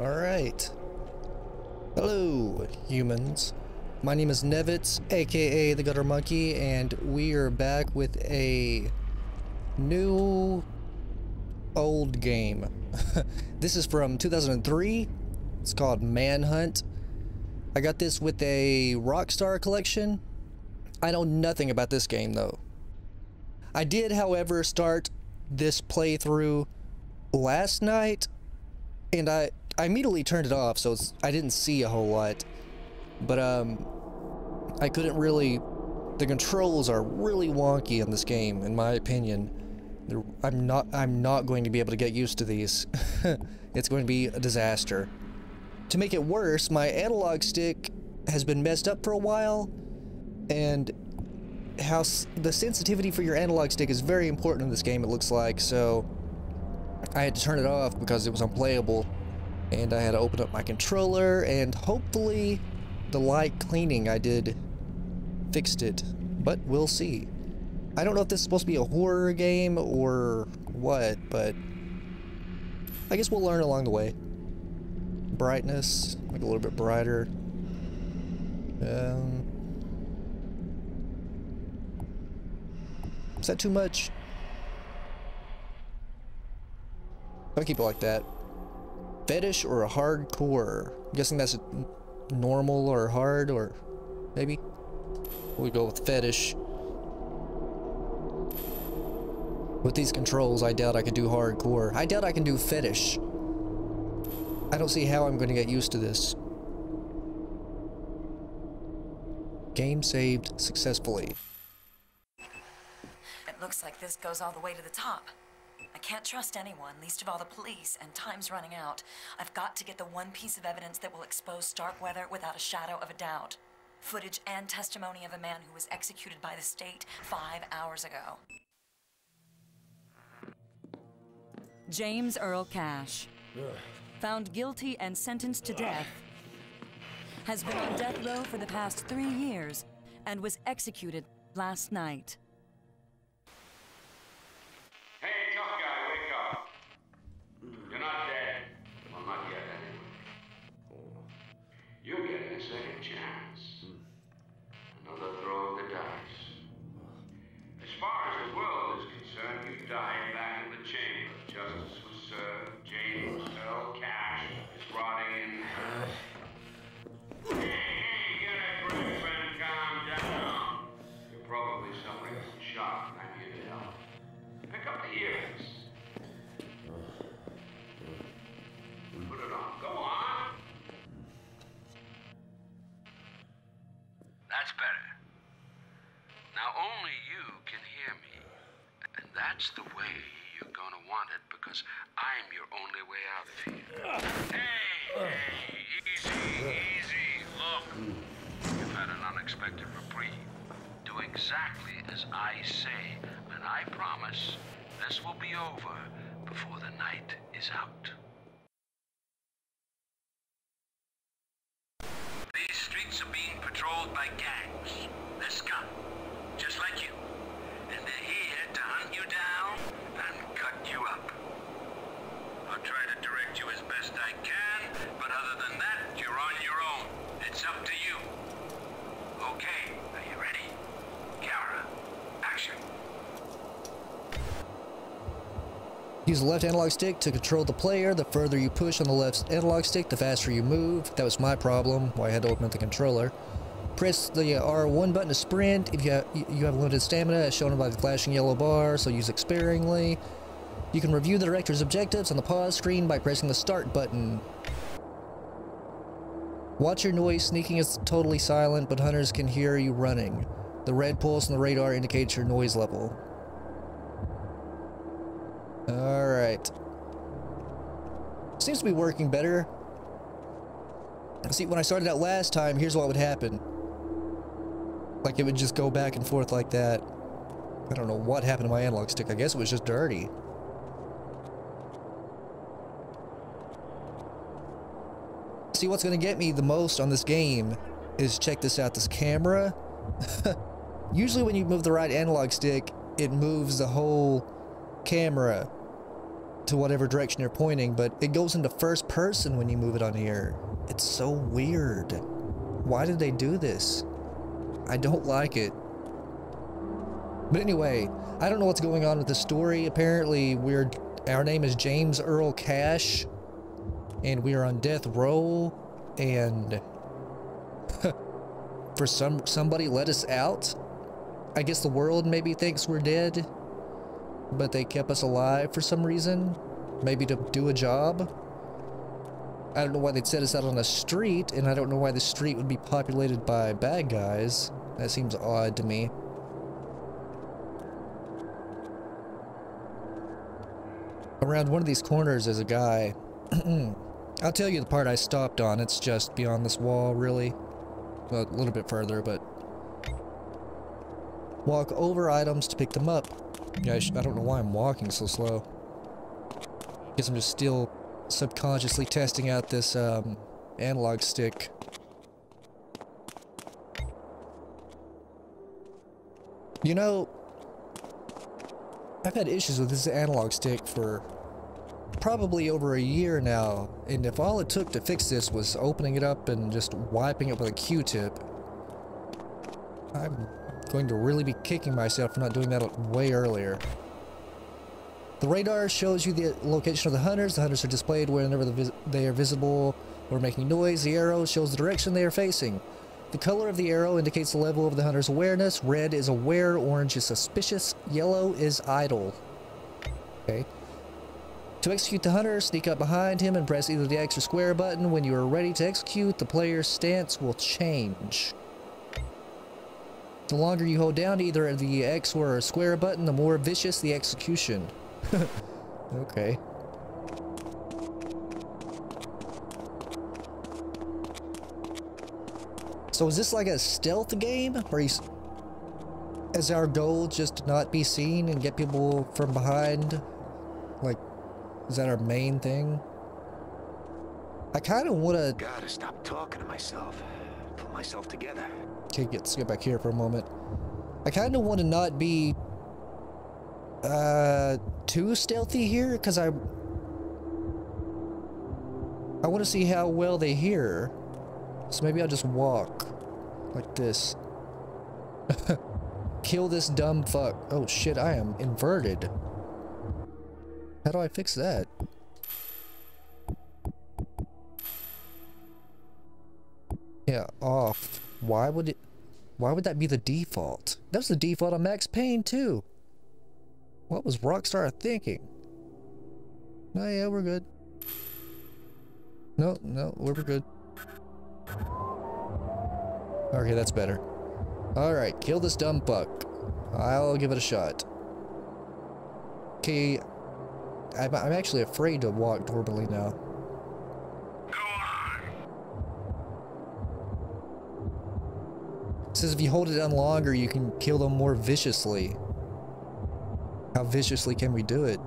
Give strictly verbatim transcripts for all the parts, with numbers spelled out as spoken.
Alright. Hello, humans. My name is Nevets, aka The Gutter Monkey, and we are back with a new old game. This is from two thousand three. It's called Manhunt. I got this with a Rockstar collection. I know nothing about this game, though. I did, however, start this playthrough last night, and I, I immediately turned it off, so it's, I didn't see a whole lot. But, um, I couldn't really... The controls are really wonky in this game, in my opinion. They're, I'm not, I'm not going to be able to get used to these. It's going to be a disaster. To make it worse, my analog stick has been messed up for a while, and how s the sensitivity for your analog stick is very important in this game, it looks like, so I had to turn it off because it was unplayable, and I had to open up my controller, and hopefully the light cleaning I did fixed it, but we'll see. I don't know if this is supposed to be a horror game or what, but I guess we'll learn along the way. Brightness, like a little bit brighter. Um, is that too much? I'll keep it like that. Fetish or a hardcore? I'm guessing that's a normal or hard, or maybe we go with fetish. With these controls, I doubt I can do hardcore. I doubt I can do fetish. I don't see how I'm going to get used to this. Game saved successfully. It looks like this goes all the way to the top. I can't trust anyone, least of all the police, and time's running out. I've got to get the one piece of evidence that will expose Starkweather without a shadow of a doubt. Footage and testimony of a man who was executed by the state five hours ago. James Earl Cash. Ugh. Found guilty and sentenced to death, has been on death row for the past three years, and was executed last night. Hey, tough guy, wake up. You're not dead. Well, not yet, anyway. You're getting a second chance. Another throw of the dice. As far as the world is concerned, you died back in the chamber. Justice was served. James Earl Cash is rotting in the house. Hey, hey, get a grip and calm down. You're probably suffering from shock, and I'm here to help. Pick up the earrings. Put it on. Go on. That's better. Now only you can hear me, and that's the way. You're gonna want it because I'm your only way out of here. Hey, hey, easy, easy. Look, you've had an unexpected reprieve. Do exactly as I say, and I promise this will be over before the night is out. These streets are being patrolled by gangs. They're scum, just like you. And they're here to hunt you down and cut you up. I'll try to direct you as best I can, but other than that, you're on your own. It's up to you. Okay, are you ready? Camera, action. Use the left analog stick to control the player. The further you push on the left analog stick, the faster you move. That was my problem, why I had to open up the controller. Press the R one button to sprint. If you have, you have limited stamina, as shown by the flashing yellow bar, so use it sparingly. You can review the director's objectives on the pause screen by pressing the start button. Watch your noise. Sneaking is totally silent, but hunters can hear you running. The red pulse on the radar indicates your noise level. Alright. Seems to be working better. See, when I started out last time, here's what would happen. Like, it would just go back and forth like that. I don't know what happened to my analog stick. I guess it was just dirty. See, what's going to get me the most on this game is, check this out, this camera. Usually when you move the right analog stick, it moves the whole camera. to whatever direction you're pointing, but it goes into first person when you move it on here. It's so weird. Why did they do this? I don't like it. But anyway, I don't know what's going on with the story. Apparently, we're our name is James Earl Cash, and we are on death row, and for some somebody let us out. I guess the world maybe thinks we're dead, but they kept us alive for some reason. Maybe to do a job. I don't know why they'd set us out on a street, and I don't know why the street would be populated by bad guys. That seems odd to me. Around one of these corners is a guy. I'll tell you the part I stopped on. It's just beyond this wall, really. Well, a little bit further, but... Walk over items to pick them up. Yeah, I, sh I don't know why I'm walking so slow. I guess I'm just still subconsciously testing out this um, analog stick. You know, I've had issues with this analog stick for probably over a year now, and if all it took to fix this was opening it up and just wiping it with a Q-tip, I'm going to really be kicking myself for not doing that way earlier. The radar shows you the location of the hunters. The hunters are displayed whenever the vis they are visible or making noise. The arrow shows the direction they are facing. The color of the arrow indicates the level of the hunter's awareness. Red is aware, orange is suspicious, yellow is idle. Okay. To execute the hunter, sneak up behind him and press either the X or square button. When you are ready to execute, the player's stance will change. The longer you hold down either the X or square button, the more vicious the execution. Okay. So is this like a stealth game? Where you, is our goal just to not be seen and get people from behind? Like, is that our main thing? I kind of wanna. Gotta stop talking to myself. Pull myself together. Okay, let's get back here for a moment. I kind of want to not be uh too stealthy here, because I I want to see how well they hear. So maybe I'll just walk like this. Kill this dumb fuck. Oh shit, I am inverted. How do I fix that? Yeah, off. Why would it why would that be the default? That was the default on Max Payne too. What was Rockstar thinking? No, oh, yeah, we're good. No, no, we're good. Okay, that's better. Alright, kill this dumb fuck. I'll give it a shot. Okay, I'm, I'm actually afraid to walk normally now. Go on. It says if you hold it down longer, you can kill them more viciously. How viciously can we do it?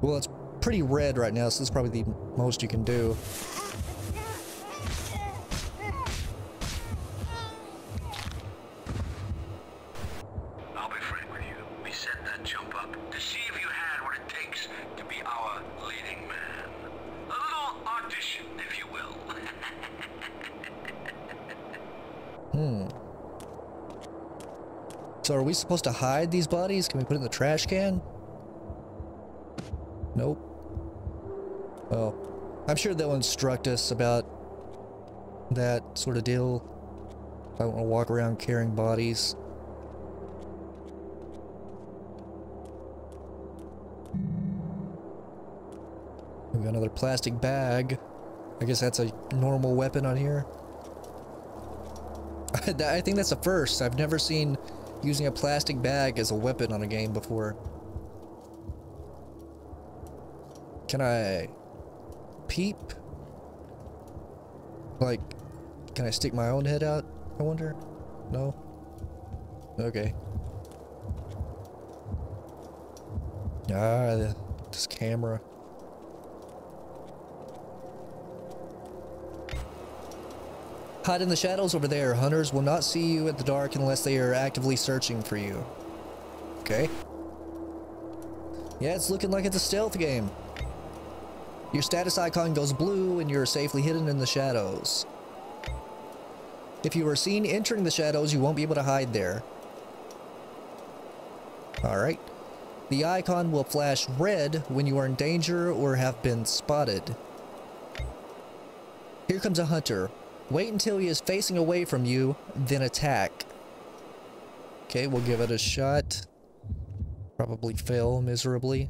Well, it's pretty red right now, so that's probably the most you can do. I'll be frank with you. We set that jump up to see if you had what it takes to be our leading man. A little audition, if you will. Hmm. So are we supposed to hide these bodies? Can we put it in the trash can? Nope. Oh. I'm sure they'll instruct us about that sort of deal. I don't want to walk around carrying bodies. We've got another plastic bag. I guess that's a normal weapon on here. I think that's a first. I've never seen using a plastic bag as a weapon on a game before. Can I peep? Like, can I stick my own head out, I wonder? No? Okay. Ah, this camera. Hide in the shadows over there. Hunters will not see you at the dark unless they are actively searching for you. Okay. Yeah, it's looking like it's a stealth game. Your status icon goes blue and you're safely hidden in the shadows. If you are seen entering the shadows, you won't be able to hide there. Alright. The icon will flash red when you are in danger or have been spotted. Here comes a hunter. Wait until he is facing away from you, then attack. Okay, we'll give it a shot. Probably fail miserably.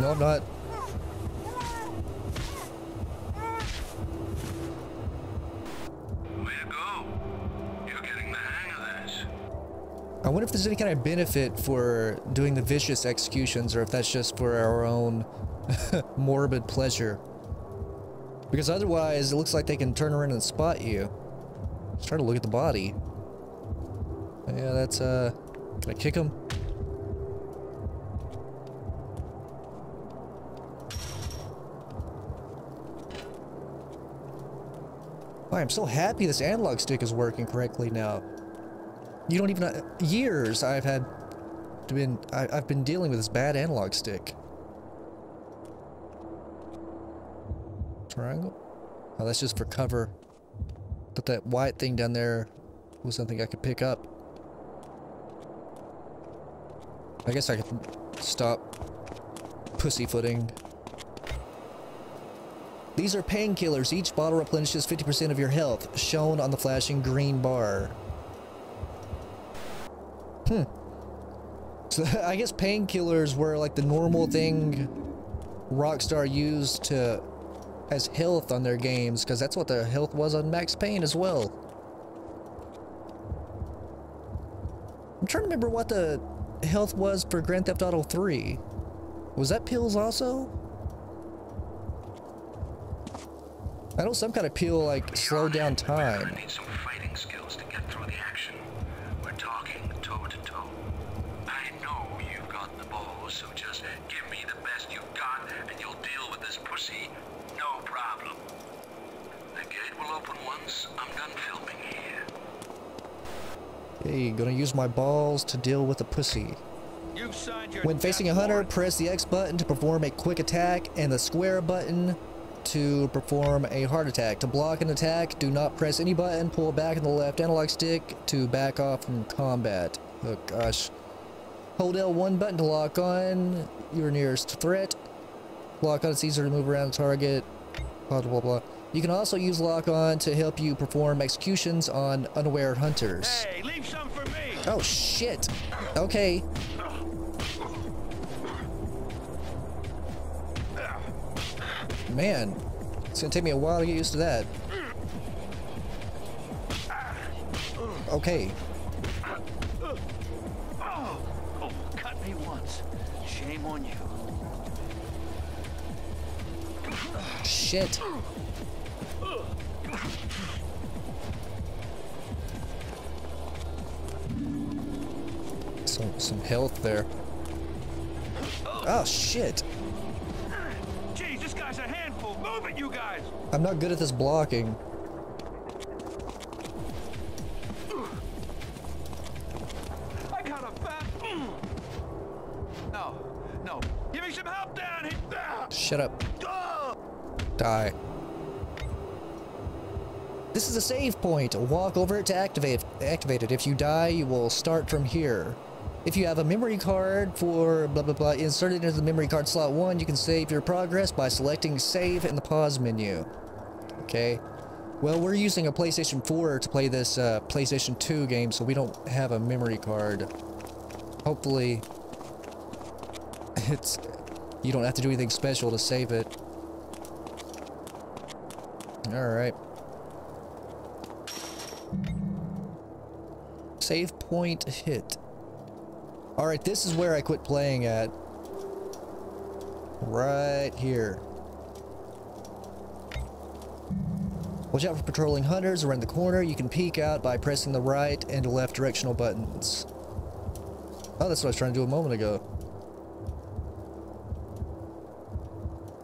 No, I'm not. Way to go. You're getting the hang of this. I wonder if there's any kind of benefit for doing the vicious executions, or if that's just for our own morbid pleasure. Because otherwise, it looks like they can turn around and spot you. Let's try to look at the body. Yeah, that's, uh... Can I kick him? I'm so happy this analog stick is working correctly now. You don't even uh, years I've had been I, I've been dealing with this bad analog stick. Triangle? Oh, that's just for cover. But that white thing down there was something I could pick up. I guess I could stop pussyfooting. These are painkillers. Each bottle replenishes fifty percent of your health, shown on the flashing green bar. Hmm. So I guess painkillers were like the normal thing Rockstar used to as health on their games, because that's what the health was on Max Payne as well. I'm trying to remember what the health was for Grand Theft Auto three. Was that pills also? I know some kind of peel like slow down time. I need some fighting skills to get through the action. We're talking toe to toe. I know you've got the balls, so just give me the best you've got, and you'll deal with this pussy, no problem. The gate will open once I'm done filming here. Hey, gonna use my balls to deal with the pussy. When facing a hunter, press the X button to perform a quick attack and the square button to perform a heart attack. To block an attack, do not press any button. Pull back on the left analog stick to back off from combat. Oh gosh. Hold L one button to lock on your nearest threat. Lock on is easier to move around the target. Blah blah blah. You can also use lock on to help you perform executions on unaware hunters. Hey, leave some for me. Oh shit. Okay. Man, it's gonna take me a while to get used to that. Okay. Oh, oh, cut me once. Shame on you. Shit. Some some health there. Oh shit. You guys. I'm not good at this blocking. I got a bat. No, no. Give me some help down here. Shut up. Oh. Die. This is a save point. Walk over it to activate activate it. If you die, you will start from here. If you have a memory card for blah blah blah inserted into the memory card slot one, you can save your progress by selecting save in the pause menu. Okay. Well, we're using a PlayStation four to play this uh, PlayStation two game, so we don't have a memory card. Hopefully, it's you don't have to do anything special to save it. All right. Save point hit. Alright, this is where I quit playing at. Right here. Watch out for patrolling hunters around the corner. You can peek out by pressing the right and left directional buttons. Oh, that's what I was trying to do a moment ago.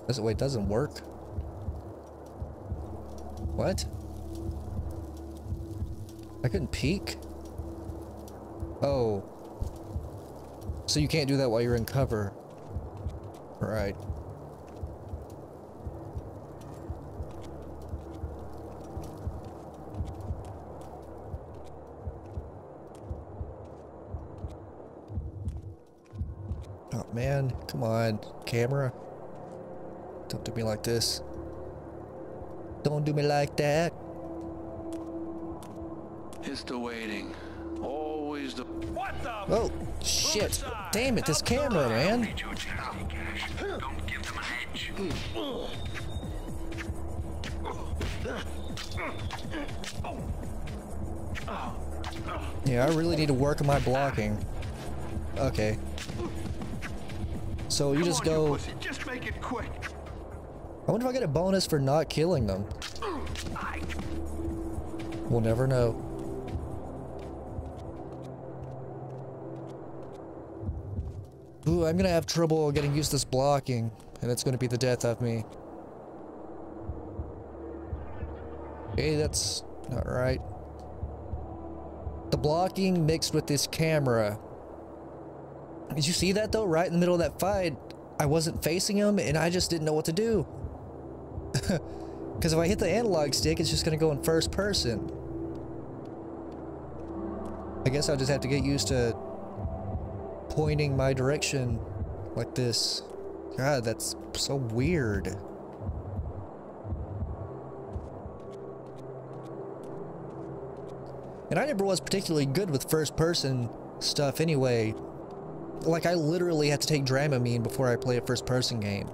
Does it, wait, doesn't work? What? I couldn't peek? Oh. So you can't do that while you're in cover. Right. Oh man, come on, camera. Don't do me like this. Don't do me like that. It's the waiting. Always the. What the? Oh, shit. Damn it, this camera, man. Don't give them an edge. Yeah, I really need to work on my blocking. Okay. So you Come just on, go. You pussy. Just make it quick. I wonder if I get a bonus for not killing them. We'll never know. Ooh, I'm gonna have trouble getting used to this blocking, and it's gonna be the death of me. Hey, that's not right. The blocking mixed with this camera. Did you see that though? Right in the middle of that fight, I wasn't facing him, and I just didn't know what to do. Because if I hit the analog stick, it's just gonna go in first person. I guess I'll just have to get used to pointing my direction like this. God, that's so weird. And I never was particularly good with first person stuff anyway. Like, I literally had to take Dramamine before I play a first person game.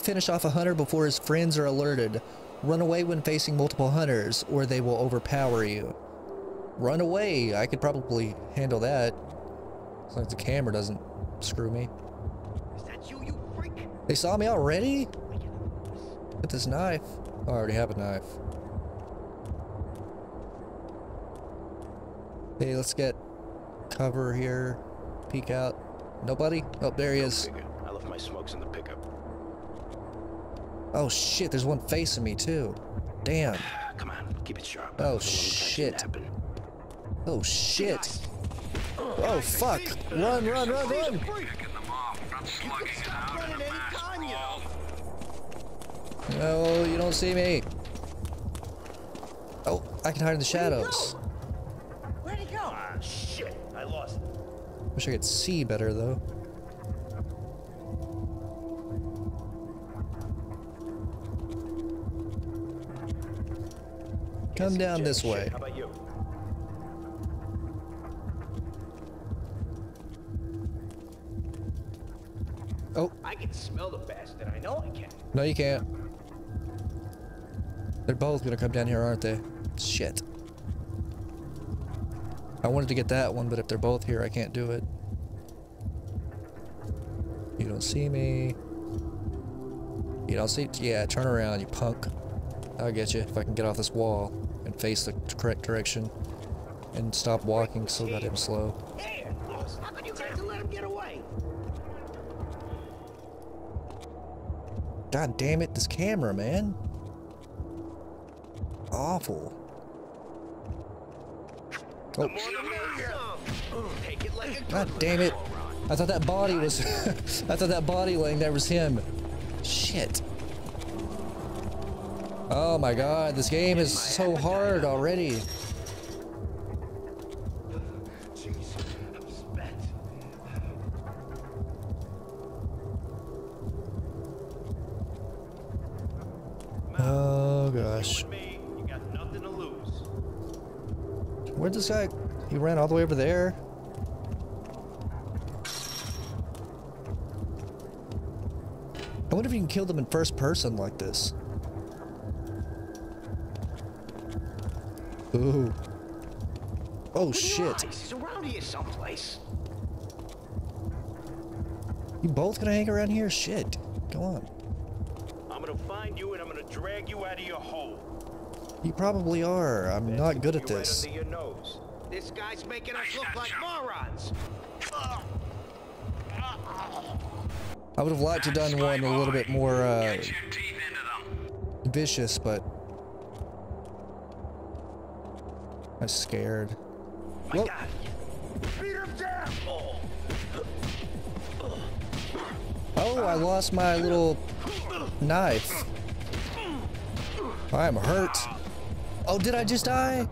Finish off a hunter before his friends are alerted. Run away when facing multiple hunters, or they will overpower you. Run away! I could probably handle that. As long as the camera doesn't screw me. Is that you, you freak? They saw me already? Get this knife. Oh, I already have a knife. Hey, let's get cover here. Peek out. Nobody? Oh, there he is. I left my smokes in the pickup. Oh shit, there's one facing me too. Damn. Come on, keep it sharp. Oh shit. Oh shit. Oh fuck. Run, run, run, run. No, you don't see me. Oh, I can hide in the shadows. Where'd he go? Ah shit, I lost it. Wish I could see better though. Come down this way. How about you? Oh. I can smell the bastard. I know I can. No, you can't. They're both gonna come down here, aren't they? Shit. I wanted to get that one, but if they're both here, I can't do it. You don't see me. You don't see. Yeah, turn around, you punk. I'll get you if I can get off this wall and face the correct direction and stop walking so goddamn slow. How could you guys let him get away? God damn it, this camera, man. Awful. Oh. God damn it. I thought that body was I thought that body laying there was him. Shit. Oh my god, this game is so hard already. Oh gosh. Where'd this guy... He ran all the way over there. I wonder if you can kill them in first person like this. Ooh. Oh, with shit. He's around here someplace. You both gonna hang around here? Shit. Go on. I'm gonna find you and I'm gonna drag you out of your hole. You probably are. I'm not good at this. Right under your nose. This guy's making us look like morons. I would have liked to done one a little bit more uh, vicious, but I'm scared. Whoa. Oh, I lost my little knife. I'm hurt. Oh, did I just die?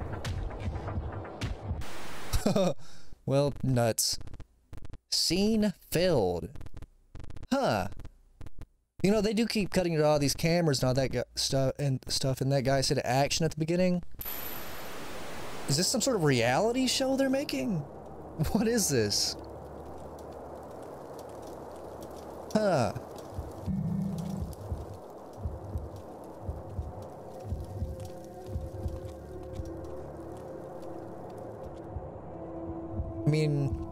Well, nuts. Scene filled. Huh. You know, they do keep cutting to all these cameras and all that stuff and stuff, and that guy said action at the beginning. Is this some sort of reality show they're making? What is this? Huh. I mean,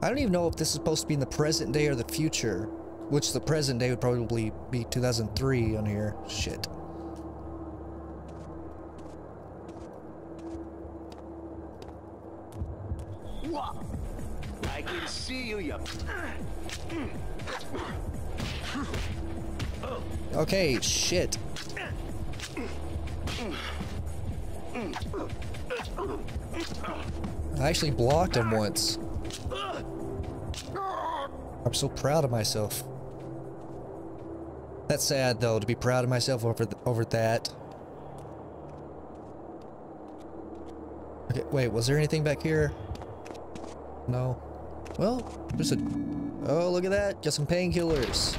I don't even know if this is supposed to be in the present day or the future, which the present day would probably be two thousand three on here. Shit. I can see you, you. Okay, shit. I actually blocked him once. I'm so proud of myself. That's sad though, to be proud of myself over th over that. Okay, wait, was there anything back here? No. Well, there's a... Oh, look at that. Got some painkillers.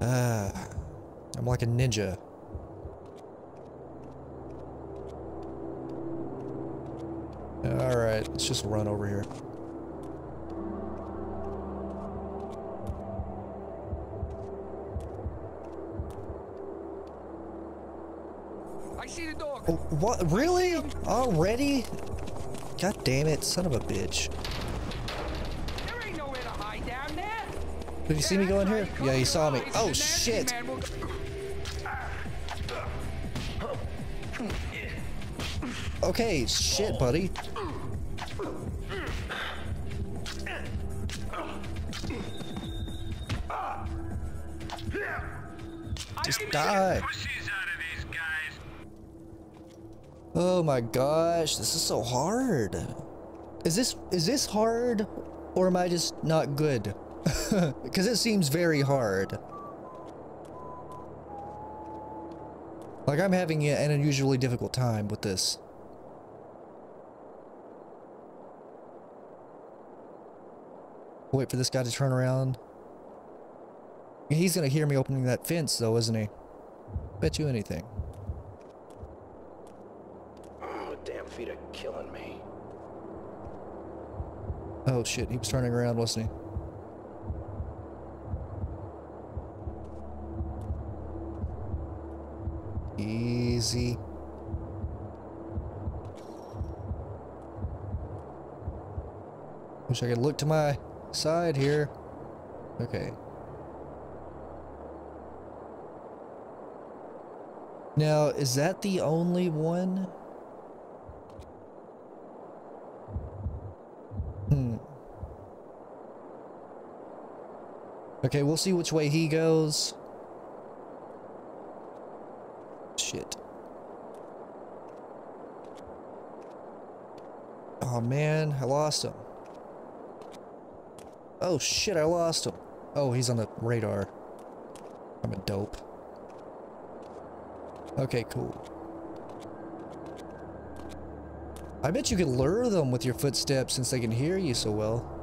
Ah, I'm like a ninja. Alright, let's just run over here. I see the dog. Oh, what? Really? Already? God damn it, son of a bitch. There ain't nowhere to hide down there. Did you see me go in here? Yeah, you saw me. Oh, shit. Okay, shit, buddy. Just die. Oh my gosh, this is so hard. Is this is this hard, or am I just not good? Because it seems very hard. Like, I'm having an unusually difficult time with this. Wait for this guy to turn around. He's gonna hear me opening that fence though, isn't he? Bet you anything. Oh, damn feet are killing me. Oh shit, he was turning around, wasn't he? Easy. Wish I could look to my side here. Okay. Now, is that the only one? Hmm. Okay, we'll see which way he goes. Shit. Oh man, I lost him. Oh shit, I lost him. Oh, he's on the radar. I'm a dope. Okay, cool. I bet you could lure them with your footsteps since they can hear you so well.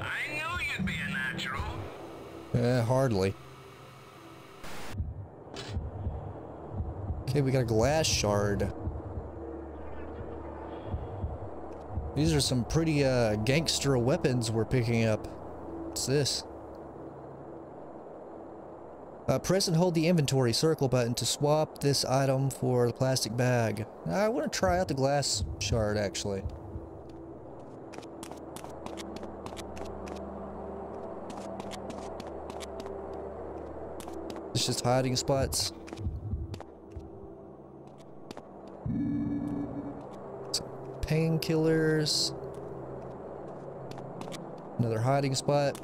I knew you'd be in that Eh, hardly. Okay, we got a glass shard. These are some pretty uh, gangster weapons we're picking up. What's this? Uh, press and hold the inventory circle button to swap this item for the plastic bag. I want to try out the glass shard, actually. It's just hiding spots. Painkillers. Another hiding spot.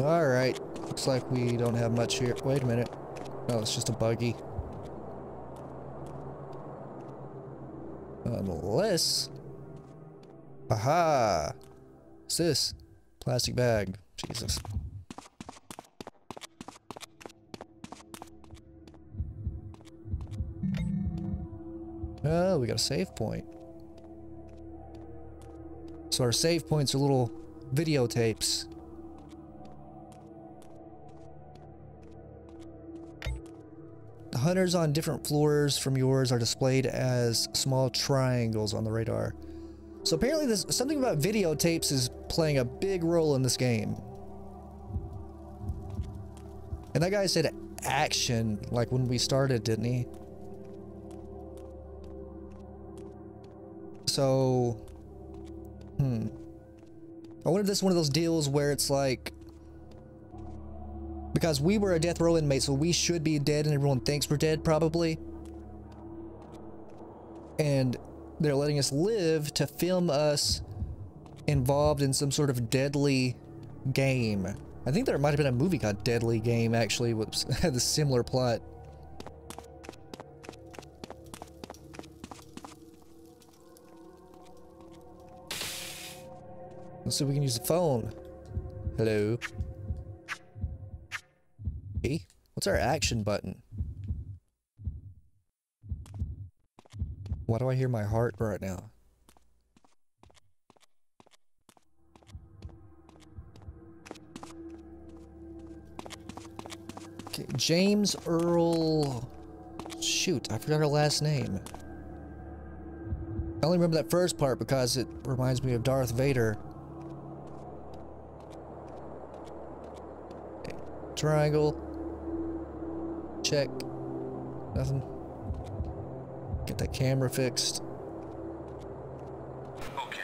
Alright. Looks like we don't have much here. Wait a minute. Oh, it's just a buggy. Unless... Aha! What's this? Plastic bag. Jesus. Oh, we got a save point. So our save points are little videotapes. The hunters on different floors from yours are displayed as small triangles on the radar. So apparently there's something about videotapes is playing a big role in this game. And that guy said action, like when we started, didn't he? So, hmm. I wonder if this is one of those deals where it's like, because we were a death row inmate, so we should be dead and everyone thinks we're dead, probably. And they're letting us live to film us involved in some sort of deadly game. I think there might have been a movie called Deadly Game, actually, which had a similar plot. Let's see if we can use the phone. Hello. Hey, what's our action button? Why do I hear my heart right now? Okay, James Earl... Shoot, I forgot her last name. I only remember that first part because it reminds me of Darth Vader. Triangle. Check. Nothing. Get that camera fixed. Okay.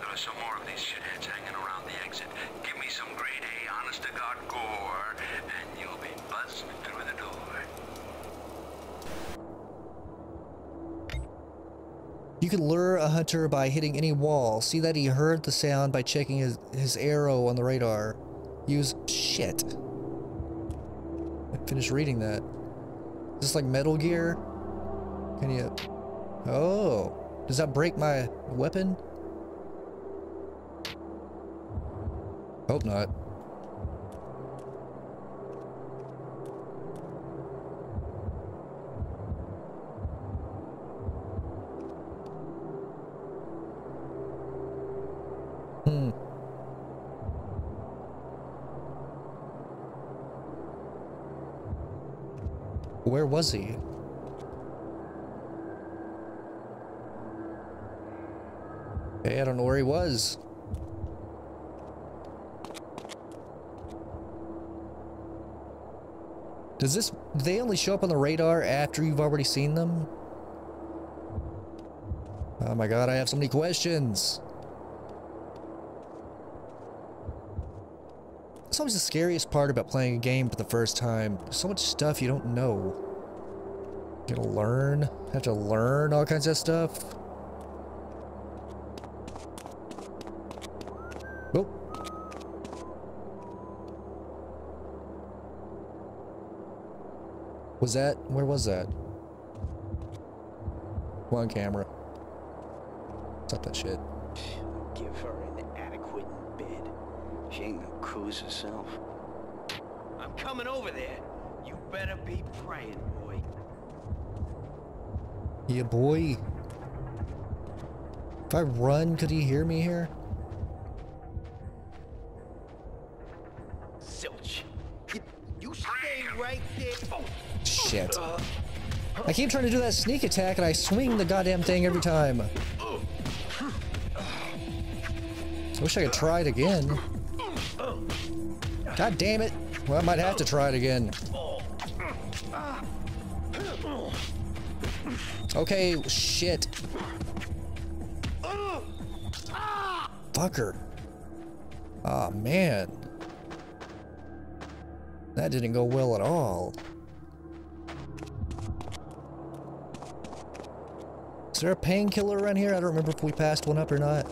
There are some more of these shitheads hanging around the exit. Give me some grade A, honest to God gore, and you'll be buzzed through the door. You can lure a hunter by hitting any wall. See that he heard the sound by checking his, his arrow on the radar. Use shit. Finish reading that. Is this like Metal Gear? Can you... Oh. Does that break my weapon? Hope not. Hmm. Where was he? Hey, I don't know where he was. Does this... Do they only show up on the radar after you've already seen them? Oh my god, I have so many questions. That's always the scariest part about playing a game for the first time. There's so much stuff you don't know. You gotta learn. Have to learn all kinds of stuff. Oh. Was that? Where was that? One camera. Stop that shit. Give her an adequate bed. She ain't gonna cruise herself. I'm coming over there. You better be praying, boy. Yeah, boy. If I run, could he hear me here? shit. I keep trying to do that sneak attack and I swing the goddamn thing every time. I wish I could try it again. God damn it. Well, I might have to try it again. Okay, shit. Fucker. Aw, man. That didn't go well at all. Is there a painkiller around here? I don't remember if we passed one up or not.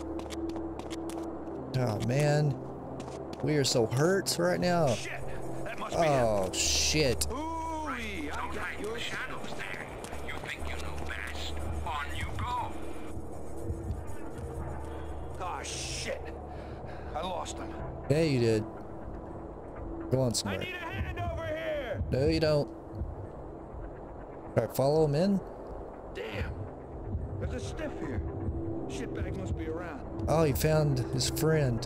Oh, man. We are so hurt right now. Shit. That must oh, be shit. Yeah, you did. Go on, Smart. I need a hand over here. No, you don't. Alright, follow him in. Damn. There's a stiff here. Shitbag must be around. Oh, he found his friend.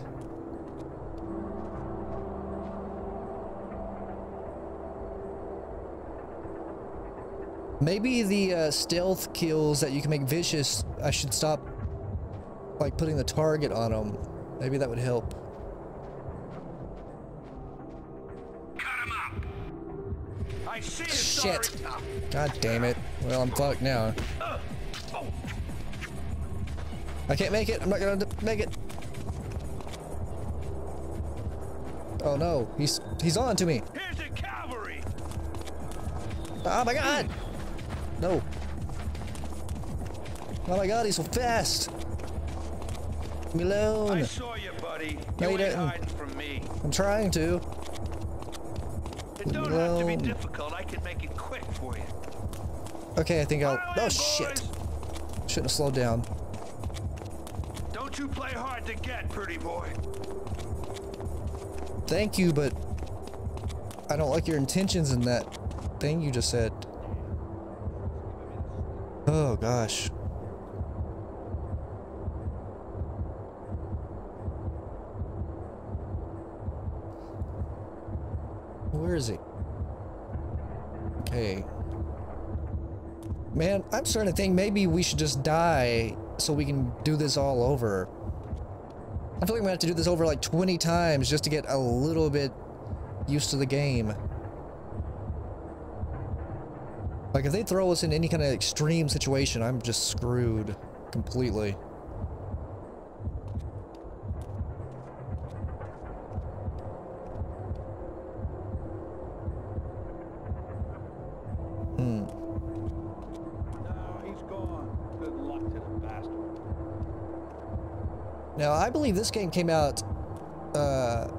Maybe the uh, stealth kills that you can make vicious, I should stop like putting the target on them. Maybe that would help. Shit. God damn it. Well, I'm fucked now. I can't make it. I'm not gonna make it. Oh no. He's he's on to me. Here's the cavalry. Oh my god. No. Oh my god, he's so fast. Leave me alone. I saw you, buddy. No, you didn't. Hiding from me. I'm trying to. It don't have to be difficult. I can make it quick for you. Okay, I think I'll. Oh shit! Shouldn't have slowed down. Don't you play hard to get, pretty boy. Thank you, but I don't like your intentions in that thing you just said. Oh gosh. Where is he? Okay. Man, I'm starting to think maybe we should just die so we can do this all over. I feel like we have to do this over like twenty times just to get a little bit used to the game. Like if they throw us in any kind of extreme situation, I'm just screwed completely. Now, I believe this game came out uh,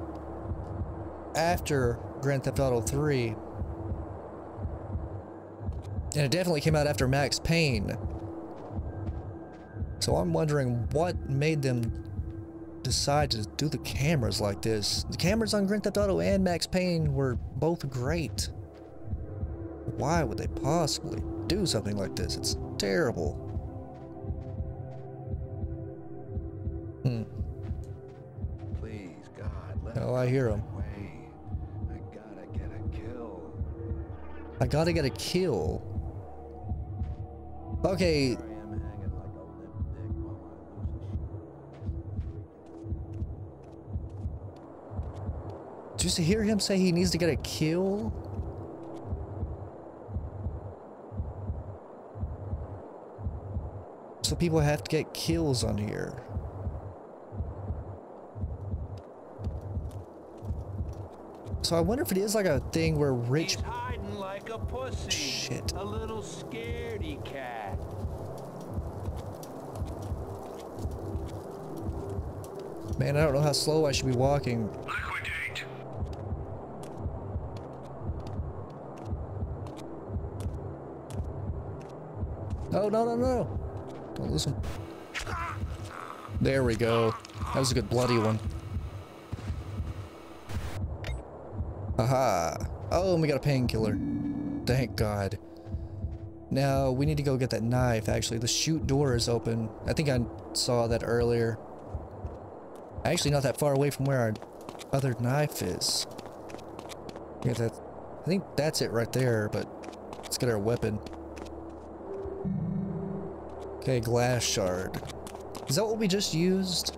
after Grand Theft Auto three. And it definitely came out after Max Payne. So I'm wondering what made them decide to do the cameras like this. The cameras on Grand Theft Auto and Max Payne were both great. Why would they possibly do something like this? It's terrible. Hmm. Please, God, let oh, I hear him. I gotta get a kill. I gotta get a kill. Okay. Just to hear him say he needs to get a kill? So people have to get kills on here. So I wonder if it is like a thing where rich. He's hiding like a pussy. Shit. A little scaredy cat. Man, I don't know how slow I should be walking. Liquidate. No, no, no, no. Don't lose him. There we go. That was a good bloody one. Aha. Oh, and we got a painkiller. Thank God. Now, we need to go get that knife, actually. The chute door is open. I think I saw that earlier. Actually, not that far away from where our other knife is. Yeah, that, I think that's it right there, but Let's get our weapon. Okay, glass shard. Is that what we just used?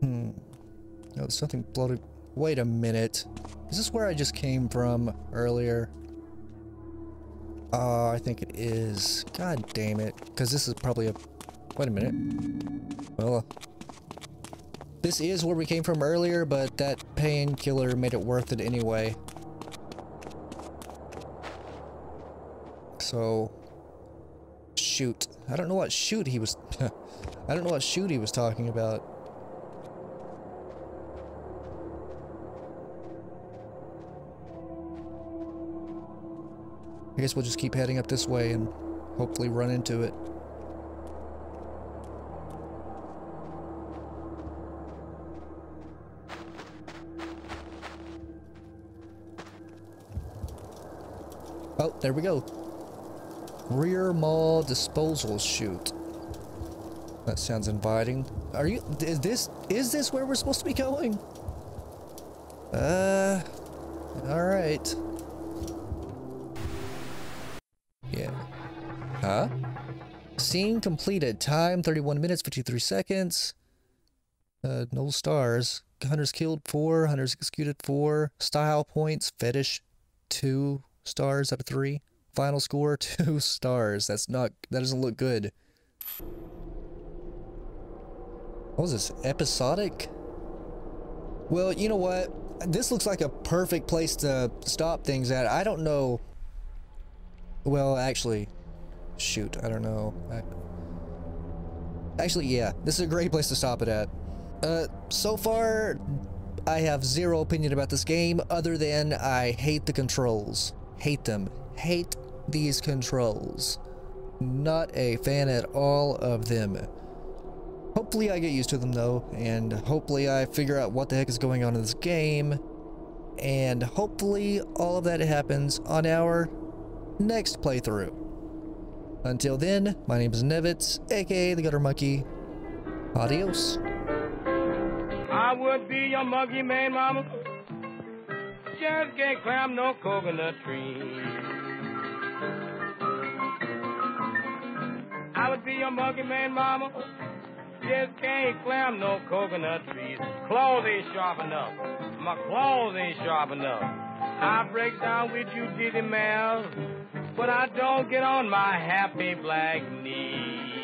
Hmm. No, oh, something bloated. Wait a minute. Is this where I just came from earlier? Oh, uh, I think it is. God damn it. Because this is probably a... Wait a minute. Well, uh, this is where we came from earlier, but that painkiller made it worth it anyway. So... Shoot. I don't know what shoot he was... I don't know what shoot he was talking about. I guess we'll just keep heading up this way and hopefully run into it. Oh, there we go. Rear mall disposal chute. That sounds inviting. Are you, is this, is this where we're supposed to be going? Uh, all right. Huh? Scene completed. Time thirty-one minutes, fifty-three seconds. Uh, no stars. Hunters killed four. Hunters executed four. Style points. Fetish two stars out of three. Final score two stars. That's not, that doesn't look good. What was this? Episodic? Well, you know what? This looks like a perfect place to stop things at. I don't know. Well, actually... Shoot, I don't know. I... Actually, yeah, this is a great place to stop it at. Uh, so far, I have zero opinion about this game other than I hate the controls. Hate them. Hate these controls. Not a fan at all of them. Hopefully I get used to them though, and hopefully I figure out what the heck is going on in this game, and hopefully all of that happens on our next playthrough. Until then, my name is Nevets, aka The Gutter Monkey. Adios. I would be your monkey man, mama. Just can't climb no coconut tree. I would be your monkey man, mama. Just can't climb no coconut trees. Claws ain't sharp enough. My claws ain't sharp enough. I break down with you, Diddy Mel. But I don't get on my happy black knee.